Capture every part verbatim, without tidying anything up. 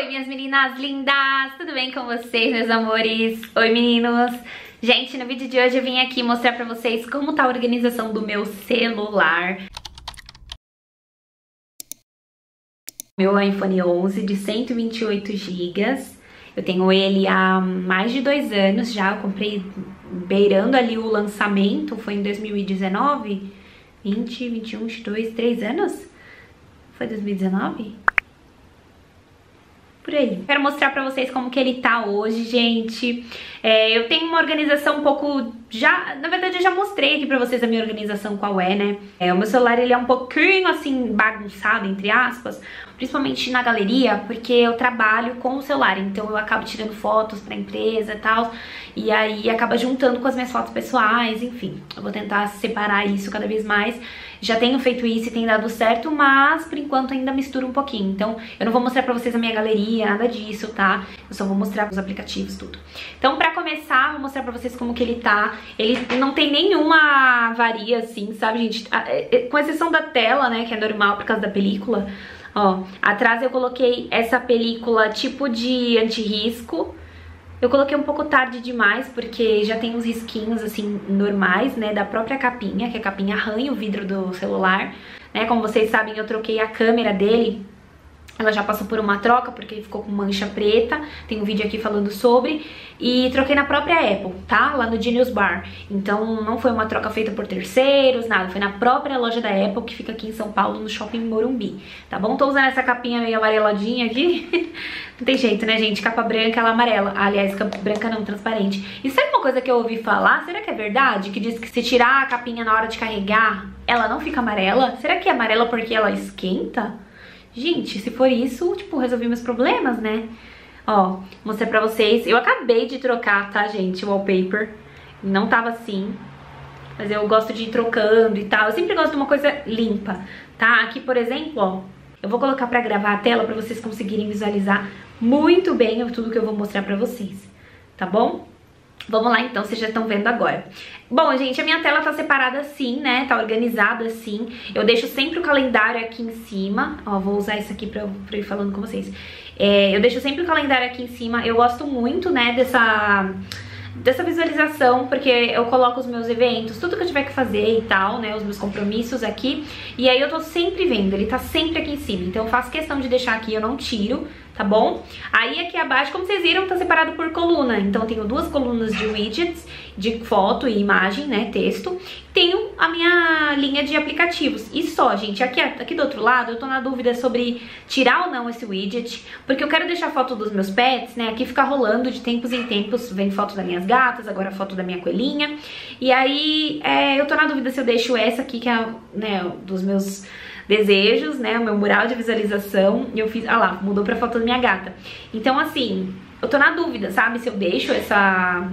Oi, minhas meninas lindas! Tudo bem com vocês, meus amores? Oi, meninos! Gente, no vídeo de hoje eu vim aqui mostrar pra vocês como tá a organização do meu celular. Meu iPhone onze de cento e vinte e oito gigas. Eu tenho ele há mais de dois anos já. Eu comprei beirando ali o lançamento. Foi em dois mil e dezenove? vinte, vinte e um, vinte e dois, três anos? Foi dois mil e dezenove? Por aí. Quero mostrar pra vocês como que ele tá hoje, gente. É, eu tenho uma organização um pouco... Já, na verdade, eu já mostrei aqui pra vocês a minha organização qual é, né? É, o meu celular, ele é um pouquinho, assim, bagunçado, entre aspas. Principalmente na galeria, porque eu trabalho com o celular. Então, eu acabo tirando fotos pra empresa e tal. E aí, acaba juntando com as minhas fotos pessoais, enfim. Eu vou tentar separar isso cada vez mais. Já tenho feito isso e tem dado certo, mas por enquanto ainda misturo um pouquinho. Então, eu não vou mostrar pra vocês a minha galeria, nada disso, tá? Eu só vou mostrar os aplicativos, tudo. Então, pra começar, vou mostrar pra vocês como que ele tá. Ele não tem nenhuma avaria, assim, sabe, gente? Com exceção da tela, né, que é normal por causa da película. Ó, atrás eu coloquei essa película tipo de anti-risco. Eu coloquei um pouco tarde demais, porque já tem uns risquinhos, assim, normais, né, da própria capinha, que a capinha arranha o vidro do celular, né, como vocês sabem, eu troquei a câmera dele, ela já passou por uma troca, porque ele ficou com mancha preta, tem um vídeo aqui falando sobre, e troquei na própria Apple, tá, lá no Genius Bar, então não foi uma troca feita por terceiros, nada, foi na própria loja da Apple, que fica aqui em São Paulo, no Shopping Morumbi, tá bom? Tô usando essa capinha meio amareladinha aqui... Não tem jeito, né, gente? Capa branca, ela amarela. Ah, aliás, capa branca não, transparente. E sabe uma coisa que eu ouvi falar? Será que é verdade? Que diz que se tirar a capinha na hora de carregar, ela não fica amarela? Será que é amarela porque ela esquenta? Gente, se for isso, tipo, resolvi meus problemas, né? Ó, mostrei pra vocês. Eu acabei de trocar, tá, gente, o wallpaper. Não tava assim. Mas eu gosto de ir trocando e tal. Eu sempre gosto de uma coisa limpa, tá? Aqui, por exemplo, ó. Eu vou colocar pra gravar a tela pra vocês conseguirem visualizar muito bem tudo que eu vou mostrar pra vocês, tá bom? Vamos lá então, vocês já estão vendo agora. Bom, gente, a minha tela tá separada assim, né? Tá organizada assim. Eu deixo sempre o calendário aqui em cima. Ó, vou usar isso aqui pra eu, pra eu ir falando com vocês. É, eu deixo sempre o calendário aqui em cima. Eu gosto muito, né, dessa... dessa visualização, porque eu coloco os meus eventos, tudo que eu tiver que fazer e tal, né, os meus compromissos aqui, e aí eu tô sempre vendo, ele tá sempre aqui em cima, então eu faço questão de deixar aqui, eu não tiro, tá bom? Aí aqui abaixo, como vocês viram, tá separado por coluna, então eu tenho duas colunas de widgets, de foto e imagem, né, texto, tenho a minha linha de aplicativos, e só, gente, aqui, aqui do outro lado eu tô na dúvida sobre tirar ou não esse widget, porque eu quero deixar foto dos meus pets, né, aqui fica rolando de tempos em tempos, vem foto das minhas gatas, agora foto da minha coelhinha, e aí é, eu tô na dúvida se eu deixo essa aqui, que é, né, dos meus desejos, né, o meu mural de visualização, e eu fiz, ah lá, mudou pra foto da minha gata, então assim, eu tô na dúvida, sabe, se eu deixo essa...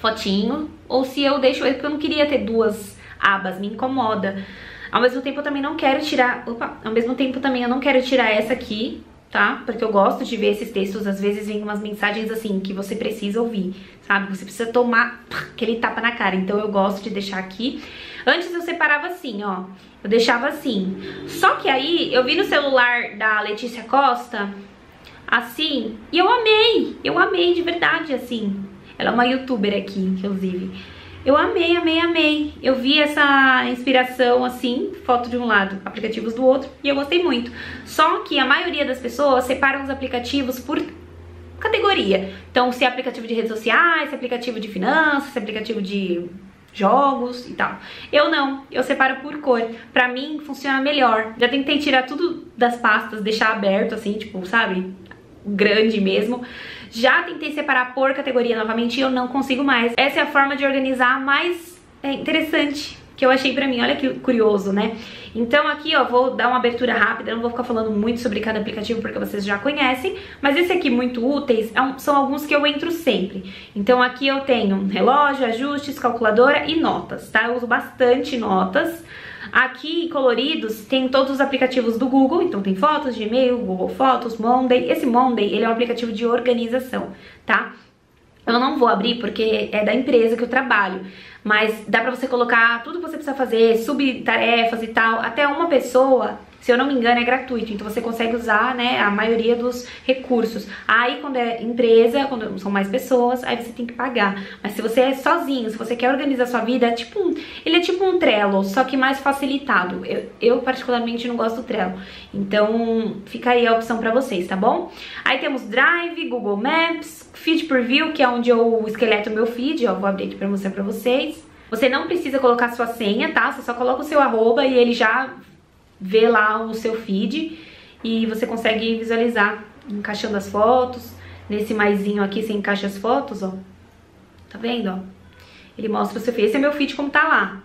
fotinho, ou se eu deixo ele, porque eu não queria ter duas abas, me incomoda. Ao mesmo tempo eu também não quero tirar, opa, ao mesmo tempo também eu não quero tirar essa aqui, tá? Porque eu gosto de ver esses textos, às vezes vem umas mensagens assim, que você precisa ouvir, sabe? Você precisa tomar aquele tapa na cara, então eu gosto de deixar aqui. Antes eu separava assim, ó, eu deixava assim. Só que aí eu vi no celular da Letícia Costa, assim, e eu amei, eu amei de verdade, assim. Ela é uma youtuber aqui, inclusive. Eu amei, amei, amei. Eu vi essa inspiração, assim, foto de um lado, aplicativos do outro, e eu gostei muito. Só que a maioria das pessoas separam os aplicativos por categoria. Então, se é aplicativo de redes sociais, se é aplicativo de finanças, se é aplicativo de jogos e tal. Eu não, eu separo por cor. Pra mim, funciona melhor. Já tentei tirar tudo das pastas, deixar aberto, assim, tipo, sabe? Grande mesmo. Já tentei separar por categoria novamente e eu não consigo mais. Essa é a forma de organizar mais interessante que eu achei pra mim. Olha que curioso, né? Então aqui, ó, vou dar uma abertura rápida. Eu não vou ficar falando muito sobre cada aplicativo porque vocês já conhecem. Mas esse aqui, muito úteis, são alguns que eu entro sempre. Então aqui eu tenho relógio, ajustes, calculadora e notas, tá? Eu uso bastante notas. Aqui, coloridos, tem todos os aplicativos do Google, então tem fotos, Gmail, Google Fotos, Monday. Esse Monday, ele é um aplicativo de organização, tá? Eu não vou abrir porque é da empresa que eu trabalho, mas dá pra você colocar tudo que você precisa fazer, subtarefas e tal, até uma pessoa se eu não me engano, é gratuito, então você consegue usar, né, a maioria dos recursos. Aí quando é empresa, quando são mais pessoas, aí você tem que pagar. Mas se você é sozinho, se você quer organizar sua vida, é tipo um, ele é tipo um Trello, só que mais facilitado. Eu, eu particularmente não gosto do Trello, então fica aí a opção pra vocês, tá bom? Aí temos Drive, Google Maps, Feed Preview, que é onde eu esqueleto o meu feed, ó, vou abrir aqui pra mostrar pra vocês. Você não precisa colocar sua senha, tá? Você só coloca o seu arroba e ele já vê lá o seu feed e você consegue visualizar encaixando as fotos. Nesse maisinho aqui você encaixa as fotos, ó. Tá vendo, ó? Ele mostra o seu feed. Esse é meu feed como tá lá.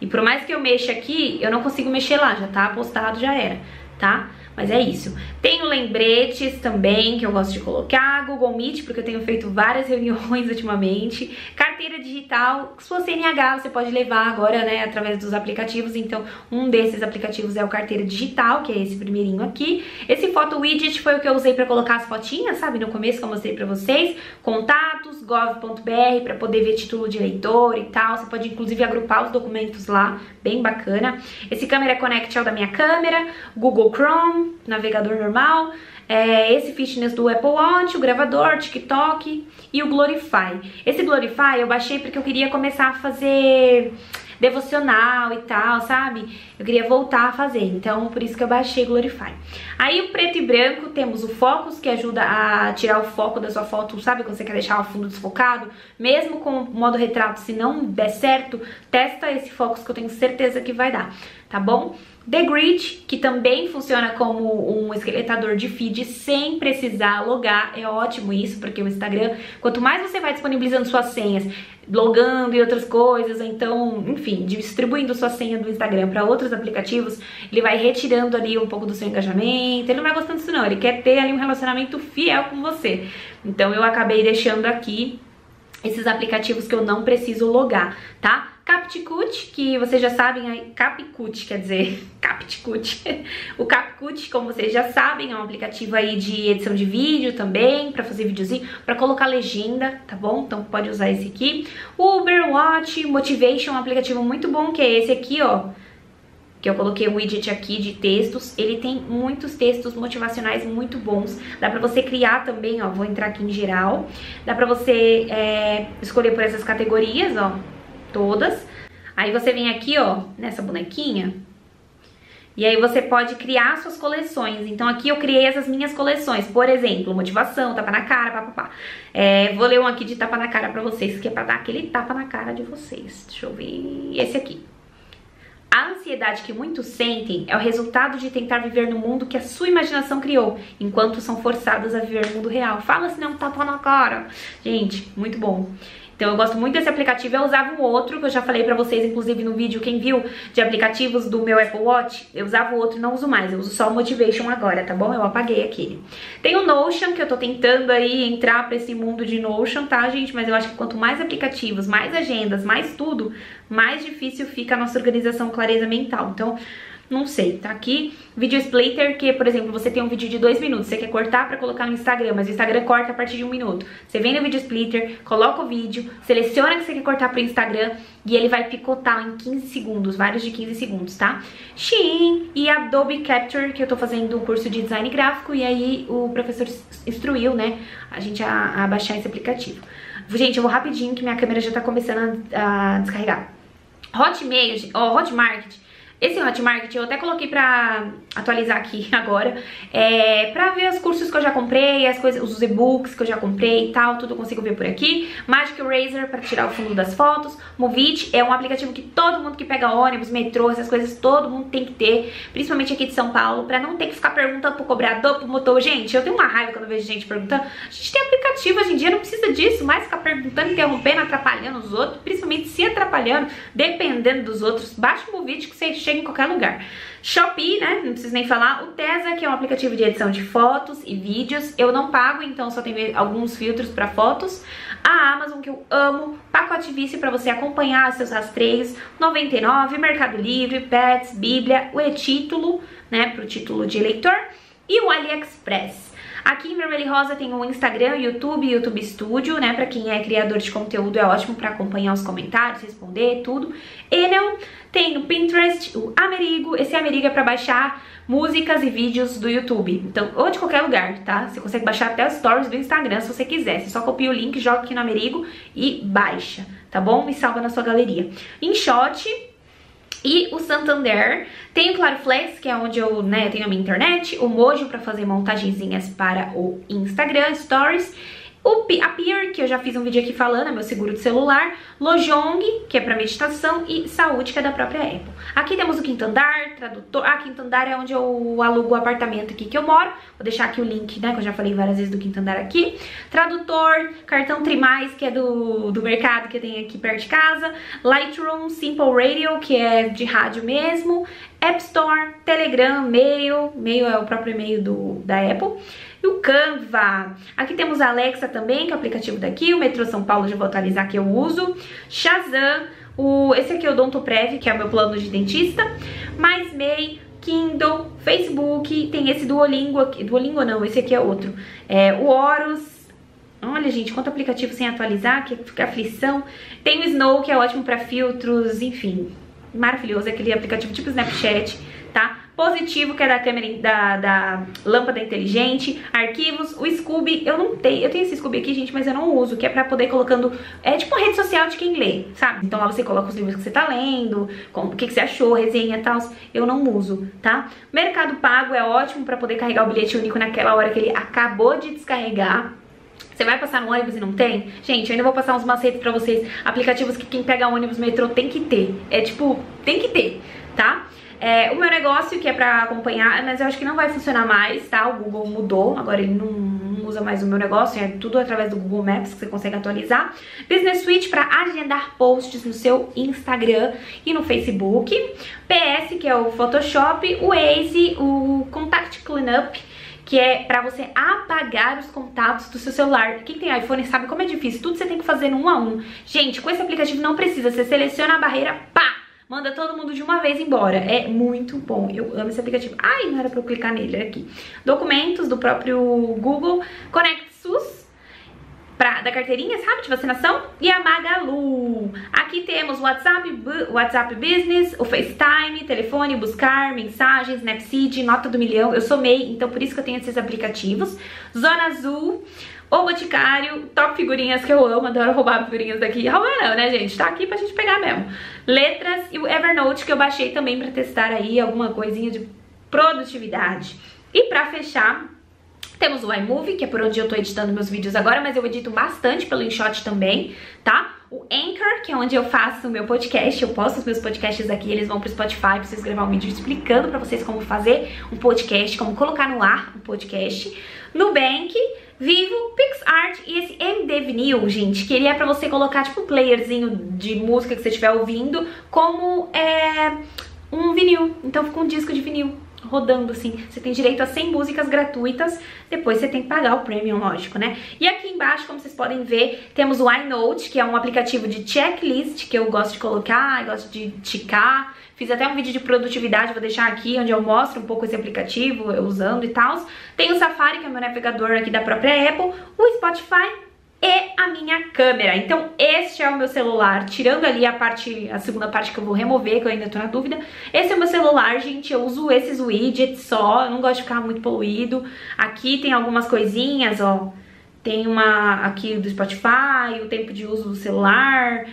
E por mais que eu mexa aqui, eu não consigo mexer lá, já tá postado, já era, tá? Mas é isso. Tenho lembretes também, que eu gosto de colocar. Google Meet, porque eu tenho feito várias reuniões ultimamente. Carteira digital, sua C N H você pode levar agora, né, através dos aplicativos. Então, um desses aplicativos é o Carteira Digital, que é esse primeirinho aqui. Esse Foto Widget foi o que eu usei pra colocar as fotinhas, sabe? No começo que eu mostrei pra vocês. Contatos, gov ponto br, pra poder ver título de leitor e tal. Você pode, inclusive, agrupar os documentos lá. Bem bacana. Esse Câmera Connect é o da minha câmera. Google Chrome. Navegador normal, é, esse fitness do Apple Watch, o gravador, TikTok e o Glorify. Esse Glorify eu baixei porque eu queria começar a fazer devocional e tal, sabe? Eu queria voltar a fazer, então por isso que eu baixei Glorify. Aí o preto e branco, temos o Focus, que ajuda a tirar o foco da sua foto, sabe? Quando você quer deixar o fundo desfocado, mesmo com o modo retrato, se não der certo, testa esse Focus que eu tenho certeza que vai dar, tá bom? The Grid, que também funciona como um esqueletador de feed sem precisar logar, é ótimo isso, porque o Instagram, quanto mais você vai disponibilizando suas senhas, logando e outras coisas, então, enfim, distribuindo sua senha do Instagram para outros aplicativos, ele vai retirando ali um pouco do seu engajamento, ele não vai gostando disso não, ele quer ter ali um relacionamento fiel com você. Então eu acabei deixando aqui esses aplicativos que eu não preciso logar, tá? CapCut, que vocês já sabem, CapCut, quer dizer, CapCut. O CapCut, como vocês já sabem, é um aplicativo aí de edição de vídeo também, pra fazer videozinho, pra colocar legenda, tá bom? Então pode usar esse aqui. O Uber Watch, Motivation, um aplicativo muito bom, que é esse aqui, ó, que eu coloquei um widget aqui de textos. Ele tem muitos textos motivacionais muito bons. Dá pra você criar também, ó, vou entrar aqui em geral. Dá pra você é, escolher por essas categorias, ó, todas. Aí você vem aqui, ó, nessa bonequinha. E aí você pode criar suas coleções. Então aqui eu criei essas minhas coleções. Por exemplo, motivação, tapa na cara, papapá. É, vou ler um aqui de tapa na cara pra vocês, que é pra dar aquele tapa na cara de vocês. Deixa eu ver... Esse aqui. A ansiedade que muitos sentem é o resultado de tentar viver no mundo que a sua imaginação criou, enquanto são forçadas a viver no mundo real. Fala se não, tapa na cara. Gente, muito bom. Então eu gosto muito desse aplicativo, eu usava um outro, que eu já falei pra vocês, inclusive no vídeo, quem viu, de aplicativos do meu Apple Watch, eu usava o outro e não uso mais, eu uso só o Motivation agora, tá bom? Eu apaguei aquele. Tem o Notion, que eu tô tentando aí entrar pra esse mundo de Notion, tá, gente? Mas eu acho que quanto mais aplicativos, mais agendas, mais tudo, mais difícil fica a nossa organização, clareza mental, então... Não sei, tá aqui. Video Splitter, que, por exemplo, você tem um vídeo de dois minutos, você quer cortar pra colocar no Instagram, mas o Instagram corta a partir de um minuto. Você vem no Video Splitter, coloca o vídeo, seleciona que você quer cortar pro Instagram e ele vai picotar em quinze segundos, vários de quinze segundos, tá? Shein e Adobe Capture, que eu tô fazendo um curso de design gráfico e aí o professor instruiu, né, a gente a, a baixar esse aplicativo. Gente, eu vou rapidinho que minha câmera já tá começando a, a descarregar. Hotmail, ó, Hotmart. Esse Hotmart eu até coloquei pra atualizar aqui agora, é, pra ver os cursos que eu já comprei, as coisas, os e-books que eu já comprei e tal, tudo eu consigo ver por aqui. Magic Eraser pra tirar o fundo das fotos. Movit é um aplicativo que todo mundo que pega ônibus, metrô, essas coisas, todo mundo tem que ter, principalmente aqui de São Paulo, pra não ter que ficar perguntando pro cobrador, pro motor. Gente, eu tenho uma raiva quando eu vejo gente perguntando. A gente tem aplicativo hoje em dia, não precisa disso, mas ficar perguntando, interrompendo, atrapalhando os outros, principalmente se atrapalhando, dependendo dos outros. Baixa o Movit que você chega em qualquer lugar. Shopee, né? Não preciso nem falar. O Teza, que é um aplicativo de edição de fotos e vídeos. Eu não pago, então só tem alguns filtros para fotos. A Amazon, que eu amo. Pacote Vice, para você acompanhar seus rastreios. noventa e nove, Mercado Livre, Pets, Bíblia, o e-título, né? Para o título de eleitor. E o AliExpress. Aqui em vermelho e rosa tem o Instagram, YouTube, YouTube Studio, né? Pra quem é criador de conteúdo é ótimo pra acompanhar os comentários, responder, tudo. Enel, tem o Pinterest, o Amerigo. Esse Amerigo é pra baixar músicas e vídeos do YouTube, então, ou de qualquer lugar, tá? Você consegue baixar até os stories do Instagram se você quiser. Você só copia o link, joga aqui no Amerigo e baixa, tá bom? E salva na sua galeria. InShot e o Santander. Tem o Claroflex, que é onde eu, né, tenho a minha internet. O Mojo pra fazer montagenzinhas para o Instagram, Stories. O P- a Peer, que eu já fiz um vídeo aqui falando, é meu seguro de celular. Lojong, que é pra meditação. E Saúde, que é da própria Apple. Aqui temos o Quinto Andar, tradutor. Ah, Quinto Andar é onde eu alugo o apartamento aqui que eu moro. Vou deixar aqui o link, né, que eu já falei várias vezes do Quinto Andar aqui. Tradutor, cartão Trimais, que é do, do mercado que tem aqui perto de casa. Lightroom, Simple Radio, que é de rádio mesmo. App Store, Telegram, Mail. Mail é o próprio e-mail do, da Apple. E o Canva. Aqui temos a Alexa também, que é o aplicativo daqui. O Metrô São Paulo, já vou atualizar, que eu uso. Shazam. O, esse aqui é o Odontoprev, que é o meu plano de dentista. Mais May, Kindle, Facebook. Tem esse Duolingo aqui. Duolingo não, esse aqui é outro. É, o Horus. Olha, gente, quanto aplicativo sem atualizar, que fica aflição. Tem o Snow, que é ótimo para filtros, enfim. Maravilhoso, aquele aplicativo tipo Snapchat, tá? Positivo, que é da câmera, da, da lâmpada inteligente. Arquivos, o Scooby, eu não tenho, eu tenho esse Scooby aqui, gente, mas eu não uso, que é pra poder ir colocando, é tipo uma rede social de quem lê, sabe? Então lá você coloca os livros que você tá lendo, com, o que, que você achou, resenha e tal, eu não uso, tá? Mercado Pago é ótimo pra poder carregar o bilhete único naquela hora que ele acabou de descarregar. Você vai passar no ônibus e não tem? Gente, eu ainda vou passar uns macetes pra vocês. Aplicativos que quem pega ônibus, metrô, tem que ter. É tipo, tem que ter, tá? É, o meu negócio, que é pra acompanhar, mas eu acho que não vai funcionar mais, tá? O Google mudou, agora ele não, não usa mais o meu negócio, é tudo através do Google Maps que você consegue atualizar. Business Suite pra agendar posts no seu Instagram e no Facebook. P S, que é o Photoshop, o Waze, o Contact Cleanup, que é pra você apagar os contatos do seu celular. Quem tem iPhone sabe como é difícil, tudo você tem que fazer no um a um. Gente, com esse aplicativo não precisa, você seleciona a barreira, pá! Manda todo mundo de uma vez embora. É muito bom, eu amo esse aplicativo. Ai, não era pra eu clicar nele, era aqui. Documentos do próprio Google. Connect SUS, pra, da carteirinha, sabe, de vacinação. E a Magalu. Aqui temos o WhatsApp, WhatsApp Business, o FaceTime, telefone, buscar, mensagens, Snapseed, nota do milhão. Eu sou MEI, então por isso que eu tenho esses aplicativos. Zona Azul, o Boticário, Top Figurinhas, que eu amo, adoro roubar figurinhas daqui. Roubar não, né, gente? Tá aqui pra gente pegar mesmo. Letras e o Evernote, que eu baixei também pra testar aí alguma coisinha de produtividade. E pra fechar, temos o iMovie, que é por onde eu tô editando meus vídeos agora, mas eu edito bastante pelo InShot também, tá? O Anchor, que é onde eu faço o meu podcast, eu posto os meus podcasts aqui, eles vão pro Spotify pra vocês gravar um vídeo explicando pra vocês como fazer um podcast, como colocar no ar um podcast. Nubank, Vivo, PixArt e esse M D Vinil, gente, que ele é pra você colocar tipo um playerzinho de música que você estiver ouvindo como é, um vinil, então fica um disco de vinil rodando assim. Você tem direito a cem músicas gratuitas, depois você tem que pagar o premium, lógico, né? E aqui embaixo, como vocês podem ver, temos o iNote, que é um aplicativo de checklist que eu gosto de colocar, gosto de ticar. Fiz até um vídeo de produtividade, vou deixar aqui, onde eu mostro um pouco esse aplicativo, eu usando e tal. Tem o Safari, que é meu navegador aqui da própria Apple, o Spotify e a minha câmera. Então este é o meu celular, tirando ali a parte, a segunda parte que eu vou remover, que eu ainda tô na dúvida. Esse é o meu celular, gente, eu uso esses widgets só, eu não gosto de ficar muito poluído. Aqui tem algumas coisinhas, ó, tem uma aqui do Spotify, o tempo de uso do celular.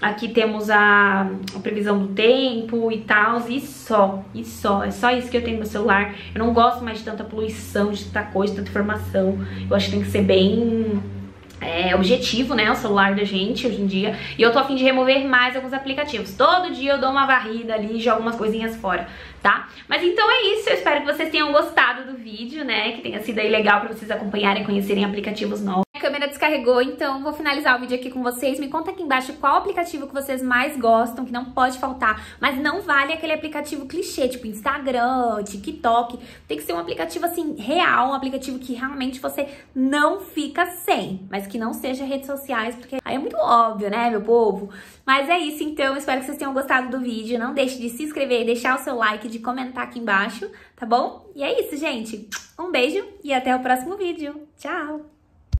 Aqui temos a, a previsão do tempo e tal, e só, e só, é só isso que eu tenho no meu celular. Eu não gosto mais de tanta poluição, de tanta coisa, de tanta informação. Eu acho que tem que ser bem é, objetivo, né, o celular da gente hoje em dia. E eu tô a fim de remover mais alguns aplicativos. Todo dia eu dou uma varrida ali e jogo umas coisinhas fora, tá? Mas então é isso, eu espero que vocês tenham gostado do vídeo, né, que tenha sido aí legal pra vocês acompanharem e conhecerem aplicativos novos. câmera descarregou, então vou finalizar o vídeo aqui com vocês. Me conta aqui embaixo qual aplicativo que vocês mais gostam, que não pode faltar, mas não vale aquele aplicativo clichê, tipo Instagram, TikTok. Tem que ser um aplicativo, assim, real, um aplicativo que realmente você não fica sem, mas que não seja redes sociais, porque aí é muito óbvio, né, meu povo? Mas é isso, então, espero que vocês tenham gostado do vídeo. Não deixe de se inscrever, deixar o seu like, de comentar aqui embaixo, tá bom? E é isso, gente. Um beijo e até o próximo vídeo. Tchau!